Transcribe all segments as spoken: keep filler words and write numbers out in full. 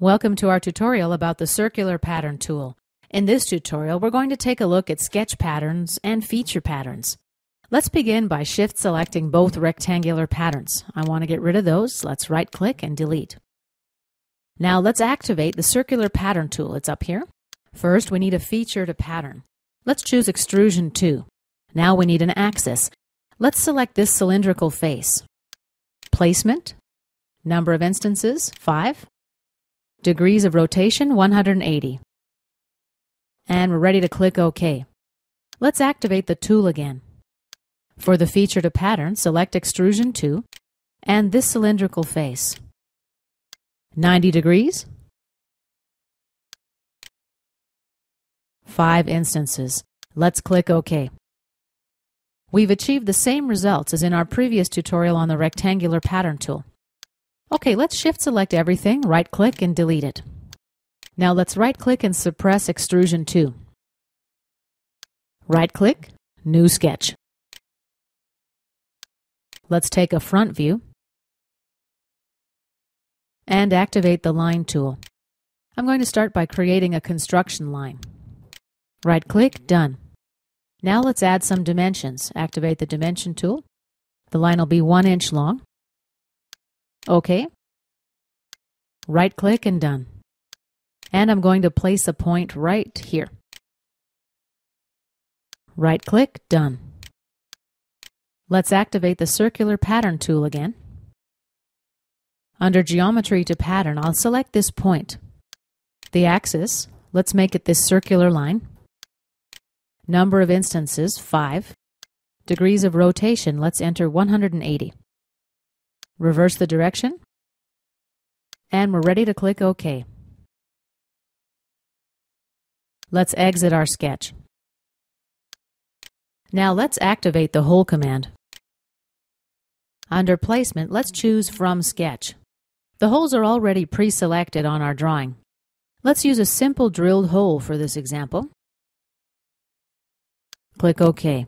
Welcome to our tutorial about the circular pattern tool. In this tutorial, we're going to take a look at sketch patterns and feature patterns. Let's begin by shift selecting both rectangular patterns. I want to get rid of those. Let's right click and delete. Now let's activate the circular pattern tool. It's up here. First, we need a feature to pattern. Let's choose extrusion two. Now we need an axis. Let's select this cylindrical face. Placement, number of instances, five. Degrees of rotation, one hundred eighty. And we're ready to click OK. Let's activate the tool again. For the feature to pattern, select extrusion two and this cylindrical face. ninety degrees. five instances. Let's click OK. We've achieved the same results as in our previous tutorial on the rectangular pattern tool. Okay, let's shift select everything, right click and delete it. Now let's right click and suppress extrusion two. Right click, new sketch. Let's take a front view and activate the line tool. I'm going to start by creating a construction line. Right click, done. Now let's add some dimensions. Activate the dimension tool. The line will be one inch long. OK. Right click and done. And I'm going to place a point right here. Right click, done. Let's activate the circular pattern tool again. Under geometry to pattern, I'll select this point. The axis, let's make it this circular line. Number of instances, five. Degrees of rotation, let's enter one hundred eighty. Reverse the direction. And we're ready to click OK. Let's exit our sketch. Now let's activate the whole command. Under placement, let's choose from sketch. The holes are already pre-selected on our drawing. Let's use a simple drilled hole for this example. Click OK.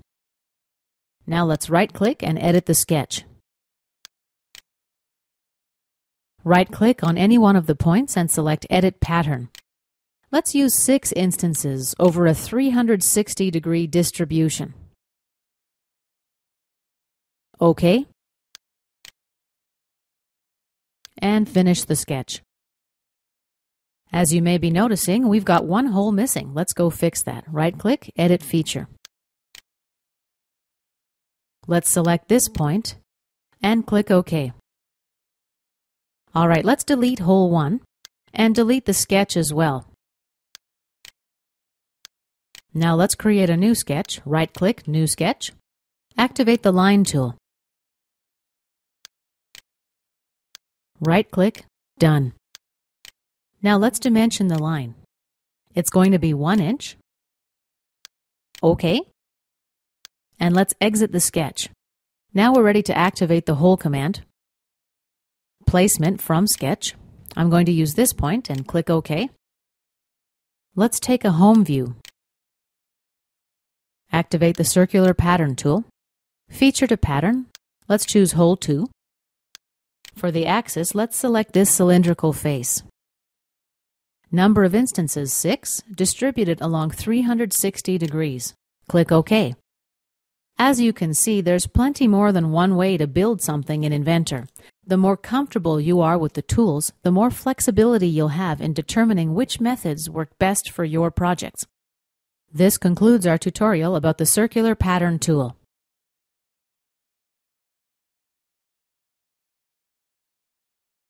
Now let's right-click and edit the sketch. Right-click on any one of the points and select Edit Pattern. Let's use six instances over a three hundred sixty degree distribution. OK. And finish the sketch. As you may be noticing, we've got one hole missing. Let's go fix that. Right-click, Edit Feature. Let's select this point and click OK. All right, let's delete hole one and delete the sketch as well. Now let's create a new sketch. Right-click, New Sketch. Activate the Line tool. Right-click, Done. Now let's dimension the line. It's going to be one inch. OK. And let's exit the sketch. Now we're ready to activate the hole command. Placement from sketch. I'm going to use this point and click OK. Let's take a home view. Activate the circular pattern tool. Feature to pattern. Let's choose hole two. For the axis, let's select this cylindrical face. Number of instances, six, distributed along three hundred sixty degrees. Click OK. As you can see, there's plenty more than one way to build something in Inventor. The more comfortable you are with the tools, the more flexibility you'll have in determining which methods work best for your projects. This concludes our tutorial about the circular pattern tool.